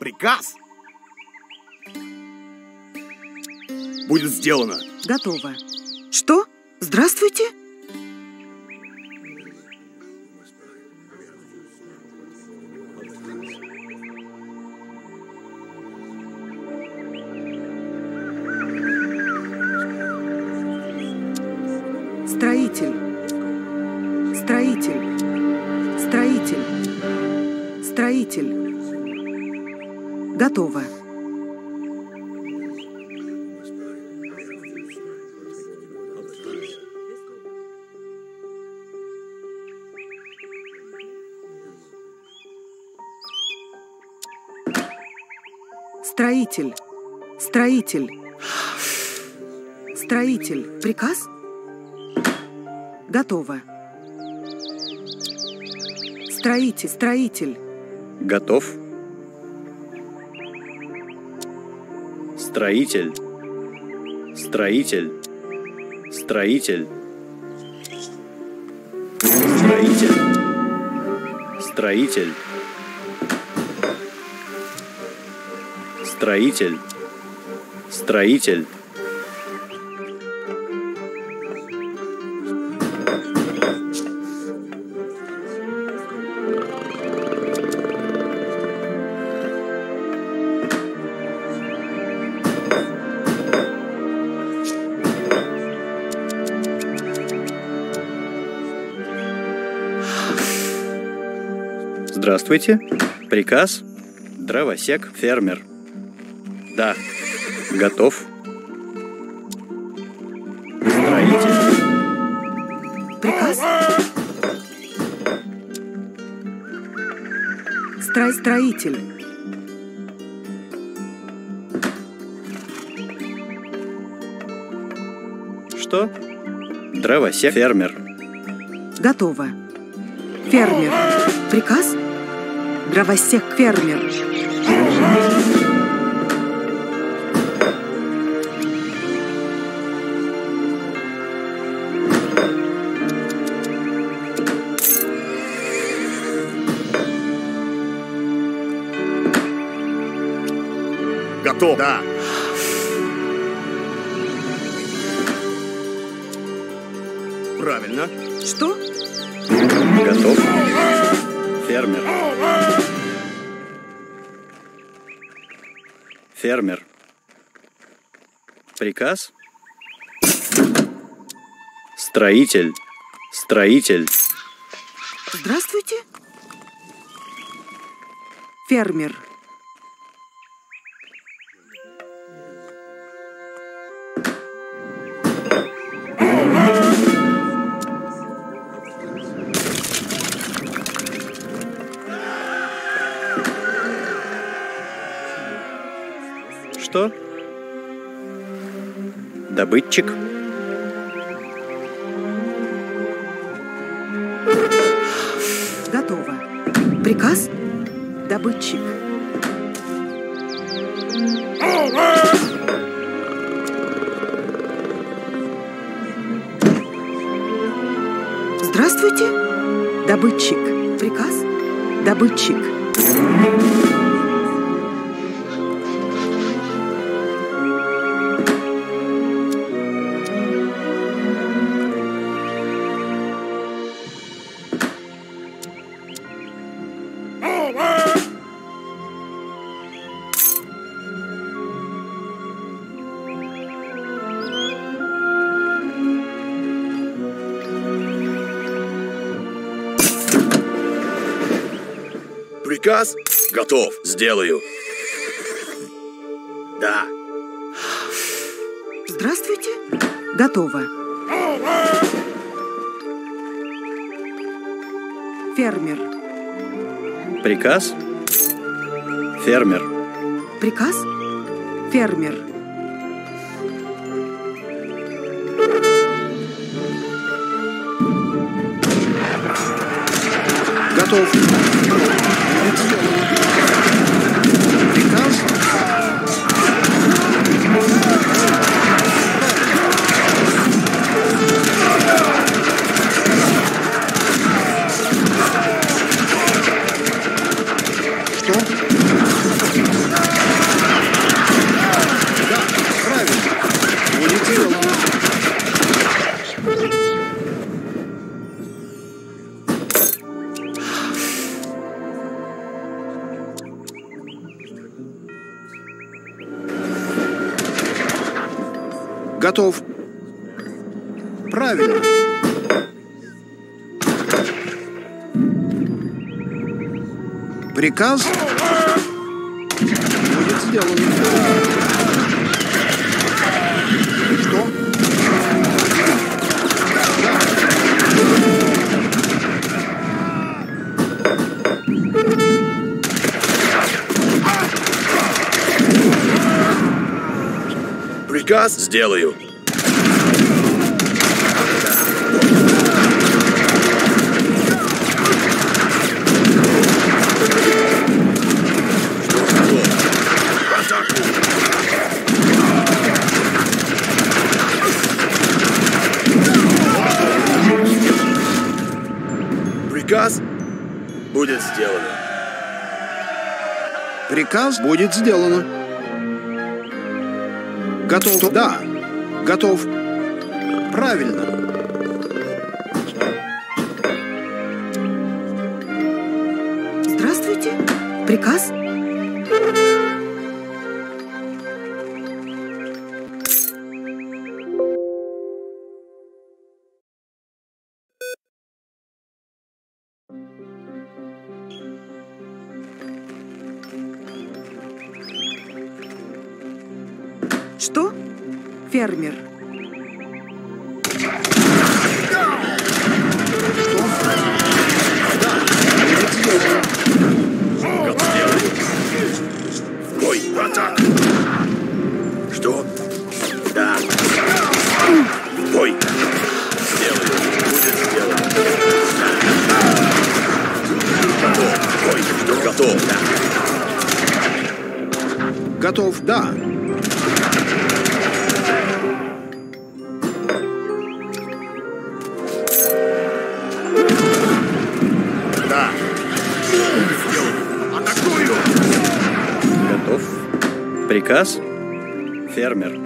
Приказ будет сделано. Готово. Что? Здравствуйте. Строитель. Готово. Строитель. Строитель. Строитель. Приказ? Готово. Строитель. Строитель. Готов. Строитель. Строитель. Строитель. Строитель. Строитель. Строитель. Строитель. Здравствуйте. Приказ. Дровосек. Фермер. Да. Готов. Строитель. Приказ. Строитель. Что? Дровосек. Фермер. Готово. Фермер. Приказ. Дровосек фермер. Готов. Да. Правильно. Что? Готов. Фермер. Фермер. Приказ. Строитель. Строитель. Здравствуйте. Фермер. Что? Добытчик. Готово. Приказ. Добытчик. Здравствуйте. Добытчик. Приказ. Добытчик. Приказ? Готов. Сделаю. Да. Здравствуйте. Готово. Фермер. Приказ? Фермер. Приказ? Фермер. Готов. Что? Готов. Правильно. Приказ будет сделан. Что? Приказ сделаю. Приказ будет сделано. Приказ будет сделано. Готов. Что? Да. Готов. Правильно. Здравствуйте. Приказ. Что? Фермер. Бой, атака. Что? Да. Бой. Сделаю. Будет сделано. Бой. Что? Готов. Да. Готов, да. Приказ. Фермер.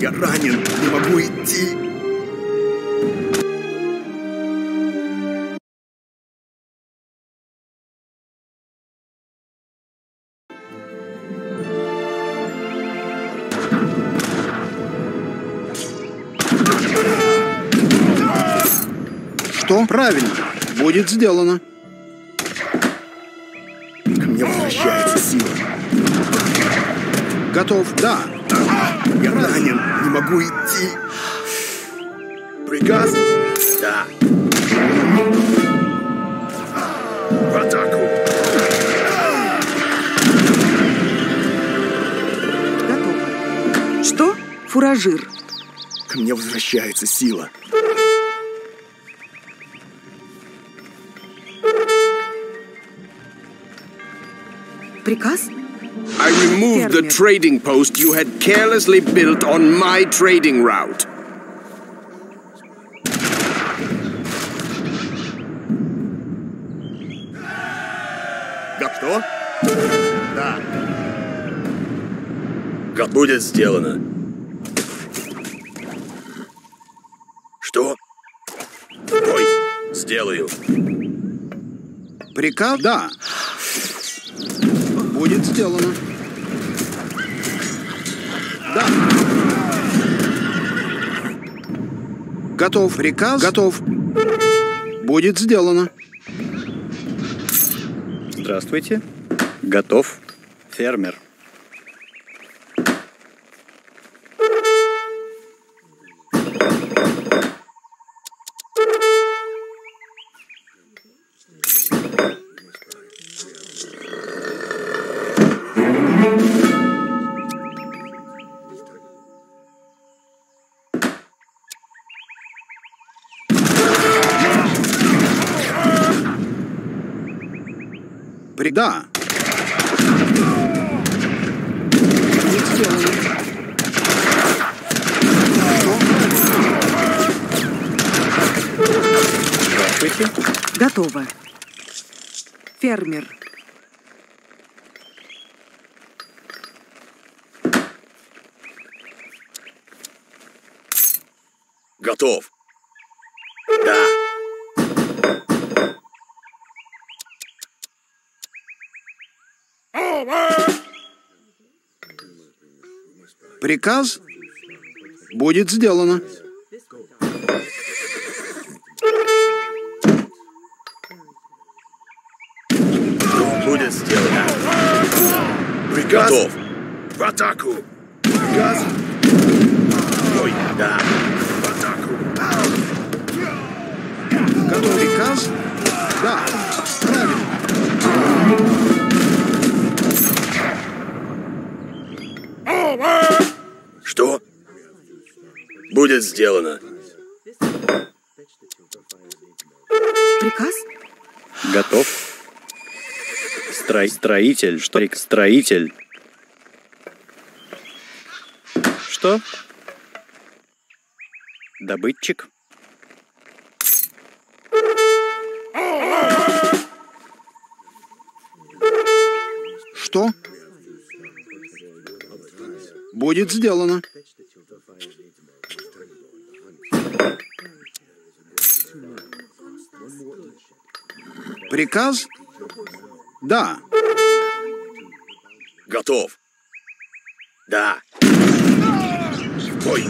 Я ранен, не могу идти. Что? Правильно, будет сделано. Ко мне возвращается сила. Готов, да. Я ранен, не могу идти. Приказ? Да. В атаку. Готово. Что? Фуражир. Ко мне возвращается сила. Приказ? I removed the trading post you had carelessly built on my trading route. Что? Да. Как будет сделано? Что? Ой, сделаю. Приказ? Да. Будет сделано. Да. Готов. Приказ. Готов. Будет сделано. Здравствуйте. Готов. Фермер. Коврик, да. Здравствуйте. Готово. Фермер. Готов. Да. Приказ будет сделано. Будет сделано. Приказ. Готов. В атаку. Приказ. Ой, да. В атаку. Готов. Приказ. Да. Правильно. Что? Будет сделано. Приказ? Готов. Строитель. Штрик. Строитель. Что? Добытчик. Что? Будет сделано. Приказ? Да. Готов. Да. Ой.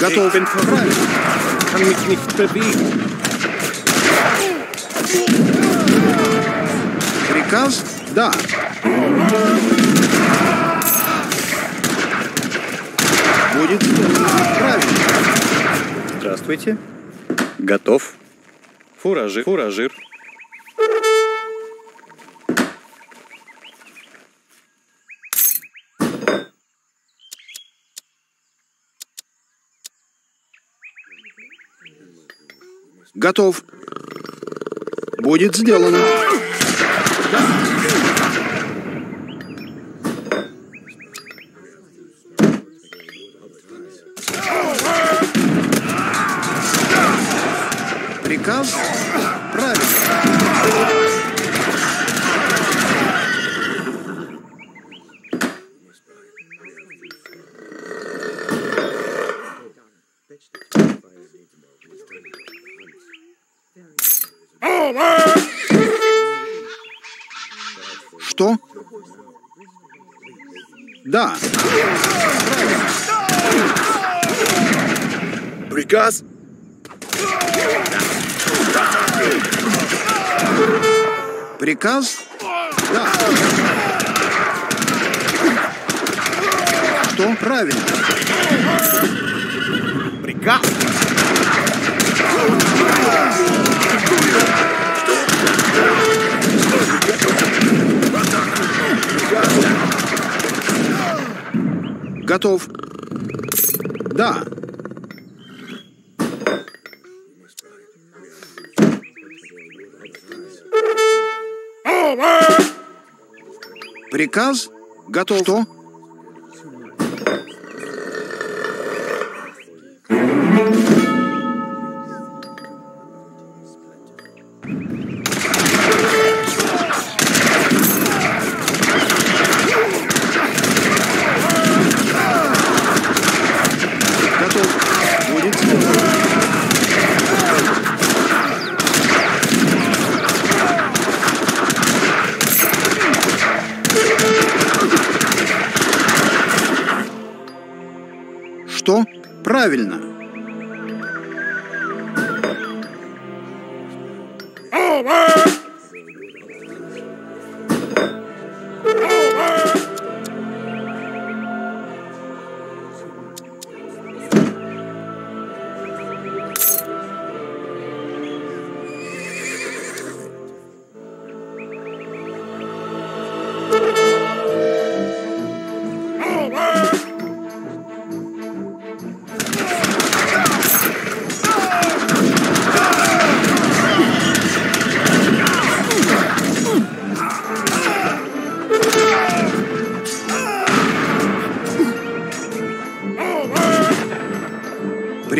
Готов. Приказ? Да. Будет правильно. Здравствуйте. Готов. Фуражир. Фуражир. Готов. Будет сделано. Приказ? Правильно. Что? Да. Правильно. Приказ? Приказ? Да. Что? Правильно. Приказ? Готов. Да. Приказ? Готов. Что? Правильно.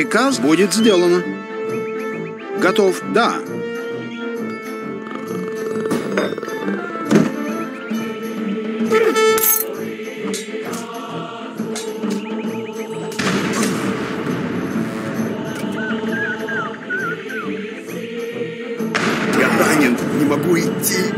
Приказ будет сделано. Готов? Да. Я ранен, не могу идти.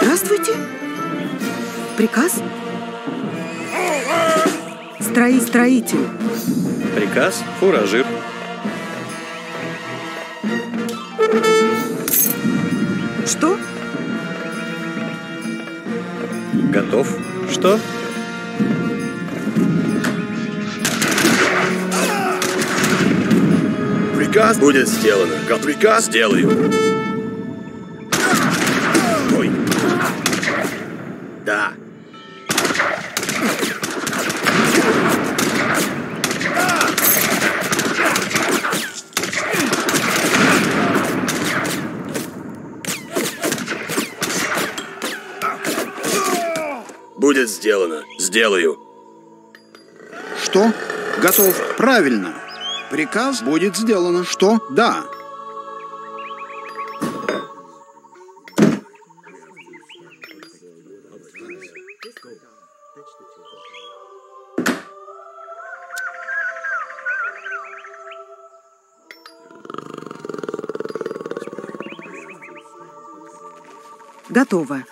Здравствуйте. Приказ? Строитель. Приказ, фуражир. Что? Готов. Что? Приказ будет сделано. Приказ сделаю. Да. Будет сделано. Сделаю. Что? Готов. Правильно. Приказ будет сделано. Что? Да. Готово.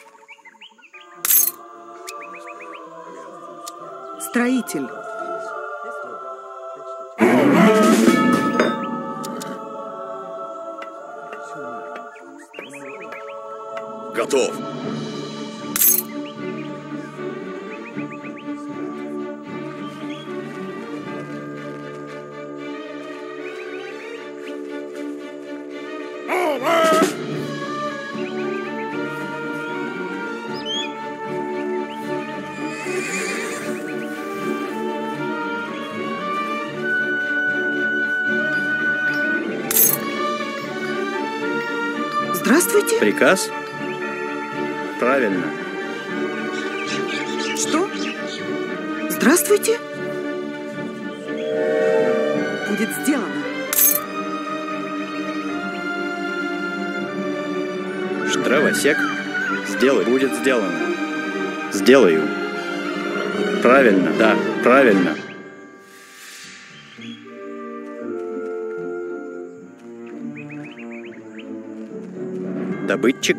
Строитель. Готов. Здравствуйте. Приказ? Правильно. Что? Здравствуйте. Будет сделано. Штравосек. Сделай. Будет сделано. Сделаю. Правильно. Да. Правильно. Добытчик.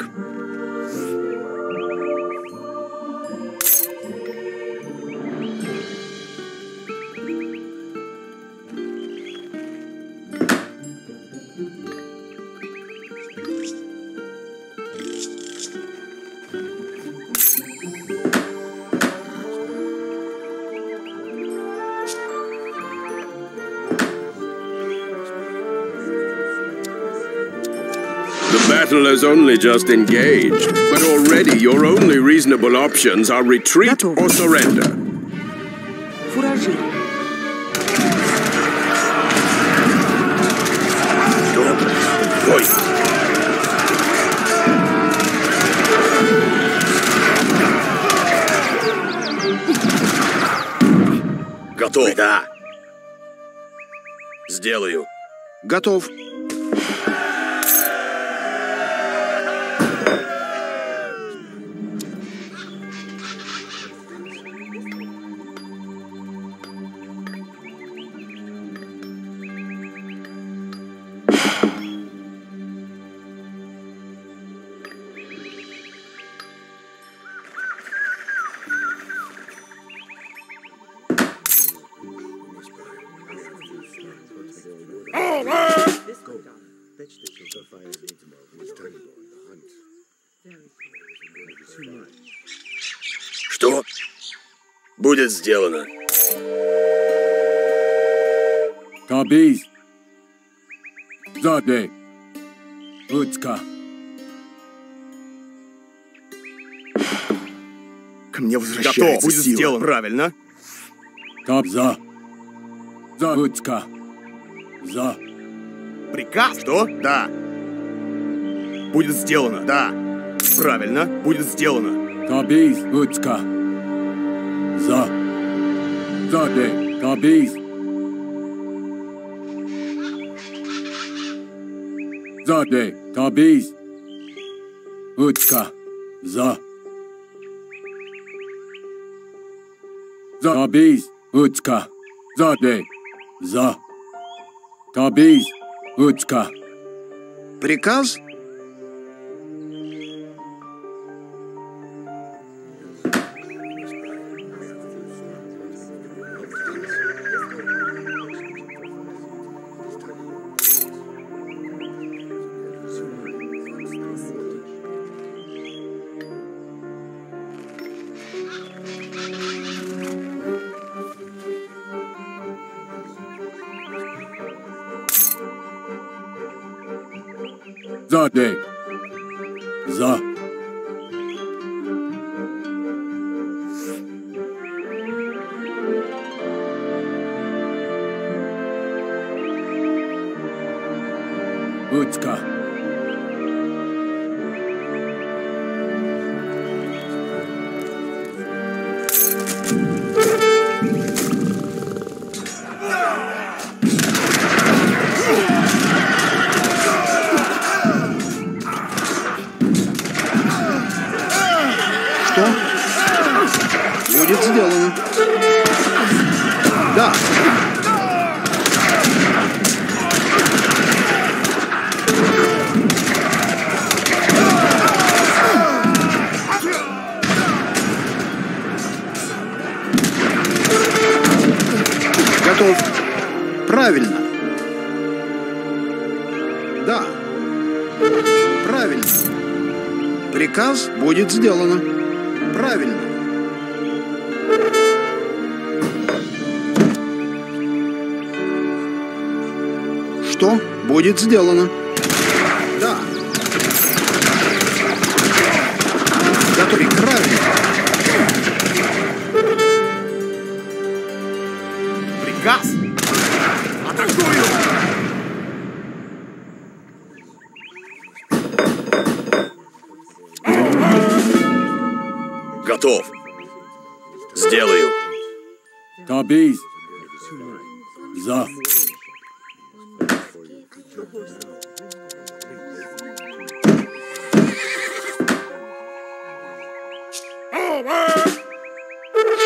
Battle has only just engaged, but already your only reasonable options are retreat or surrender. Фуражир. Ой. Готов. Да. Сделаю. Готов. Что? Будет сделано. Копий. ザデウツカ。Ко мне возвращается сила. Правильно. Кабза. За Уцка. За. Приказ. Что? Да. Будет сделано. Да. Правильно. Будет сделано. Кабиз Уцка. За. Заде. Кабиз. Заде. Кабиз. Уцка. За. Кабиз Уцка. Заде. За. Кабиз Уцка. Приказ? За день. За. Утка. Будет сделано. Да. Готов. Правильно. Да. Правильно. Приказ будет сделано. Правильно. Что будет сделано? Да. Готов. Правильно. Приказ. Атакую. Готов. Сделаю. Кабиз. За.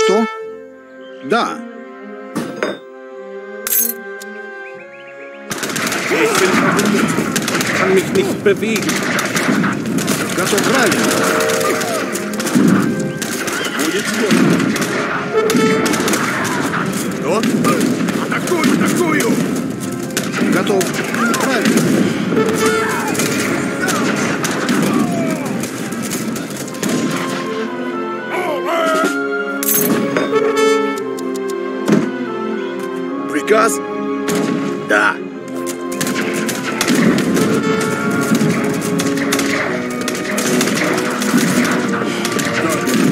Что? Да. Готов. Правильно. Будет сделано. Что? Атакую, атакую. Готов. Правильно. Газ? Да.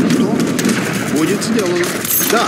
Что? Будет сделано. Да.